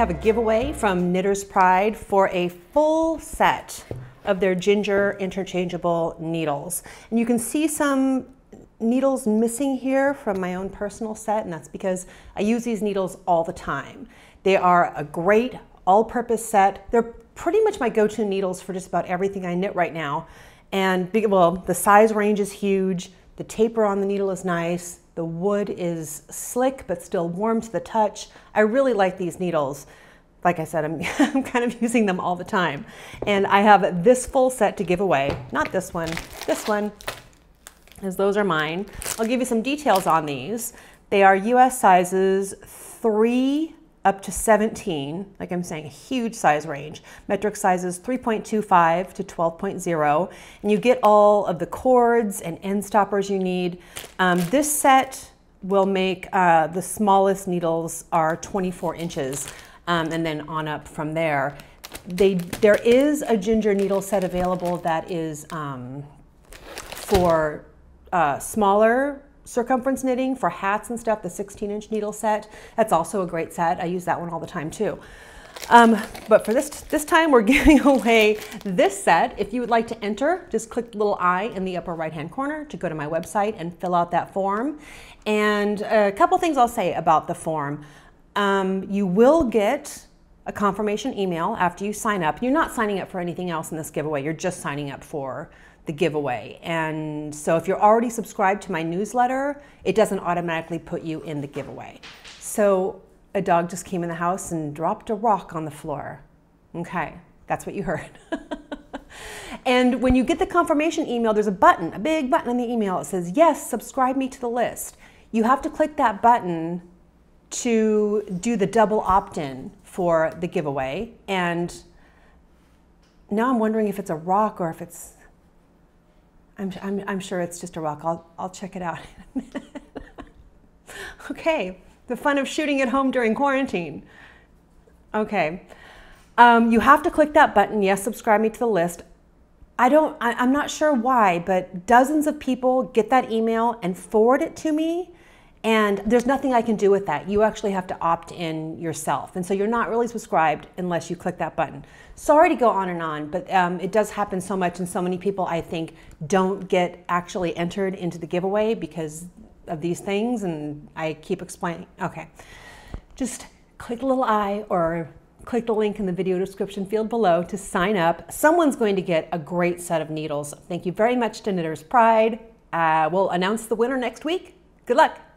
have a giveaway from Knitter's Pride for a full set of their Ginger Interchangeable Needles. And you can see some needles missing here from my own personal set, and that's because I use these needles all the time. They are a great all-purpose set. They're pretty much my go-to needles for just about everything I knit right now. And well, the size range is huge, the taper on the needle is nice, the wood is slick but still warm to the touch. I really like these needles. Like I said, I'm kind of using them all the time. And I have this full set to give away. Not this one, this one, as those are mine. I'll give you some details on these. They are US sizes 3 up to 17, like I'm saying, a huge size range. Metric sizes 3.25 to 12.0, and you get all of the cords and end stoppers you need. This set will make the smallest needles are 24 inches, and then on up from there. There is a Ginger needle set available that is for smaller circumference knitting for hats and stuff, the 16-inch needle set. That's also a great set. I use that one all the time too. But for this time, we're giving away this set. If you would like to enter, just click the little I in the upper right-hand corner to go to my website and fill out that form. And a couple things I'll say about the form. You will get a confirmation email after you sign up. You're not signing up for anything else in this giveaway. You're just signing up for the giveaway. And so if you're already subscribed to my newsletter, it doesn't automatically put you in the giveaway. So a dog just came in the house and dropped a rock on the floor. Okay, that's what you heard. And when you get the confirmation email, there's a button, a big button in the email that says, yes, subscribe me to the list. You have to click that button to do the double opt-in for the giveaway. And now I'm wondering if it's a rock or if it's, I'm sure it's just a rock. I'll check it out in a minute. Okay, the fun of shooting at home during quarantine. Okay, you have to click that button, yes, subscribe me to the list. I'm not sure why, but dozens of people get that email and forward it to me, and there's nothing I can do with that. You actually have to opt in yourself, and so you're not really subscribed unless you click that button. Sorry to go on and on, but it does happen so much, and so many people, I think, don't get actually entered into the giveaway because of these things, and I keep explaining. Okay, just click the little I or click the link in the video description field below to sign up. Someone's going to get a great set of needles. Thank you very much to Knitter's Pride. We'll announce the winner next week. Good luck.